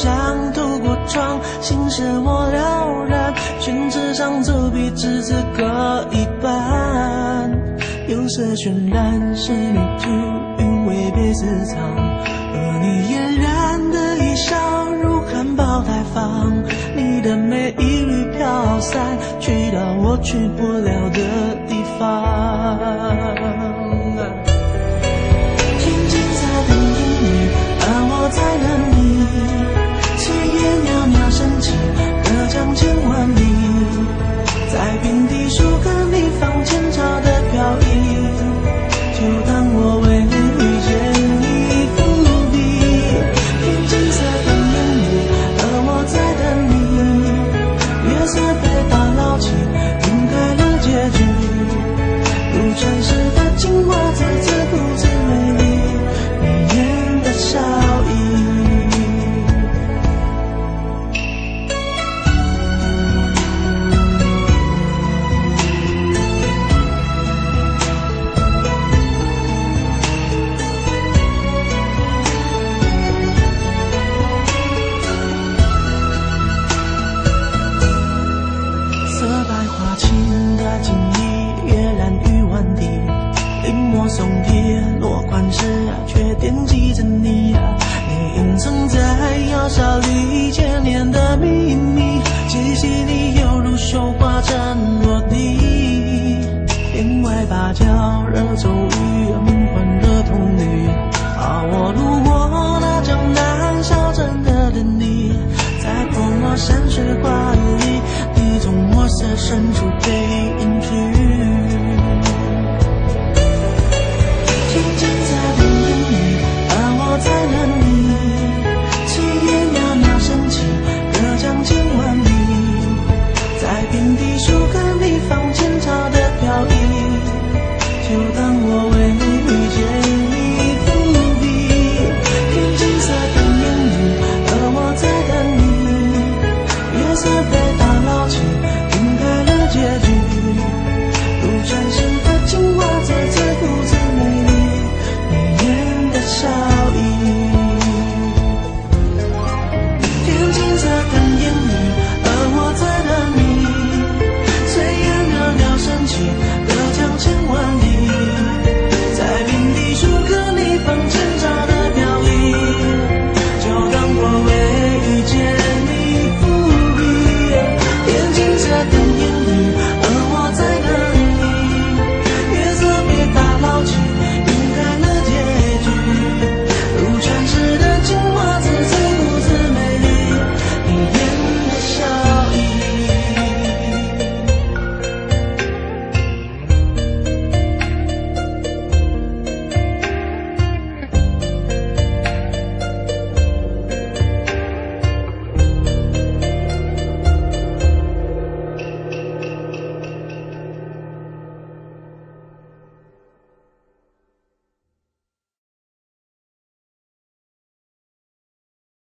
想透过窗，心事我了然，宣纸上走笔，只字各一半。釉色渲染仕女图，韵味被私藏。而你嫣然的一笑，如含苞待放。你的美一缕飘散，去到我去不了的地方。 才能你炊烟袅袅升起的将近万里，在平地树根里放前朝的飘逸，就当我为你遇见你伏笔。天青色的眼里，而我在等你。月色被打捞起，掩盖了结局。如传世的青花，字字不字美丽，你眼的笑。 送别落款时，却惦记着你啊！你隐藏在窑烧里千年的秘密，气息里犹如绣花针落地，帘外芭蕉惹皱。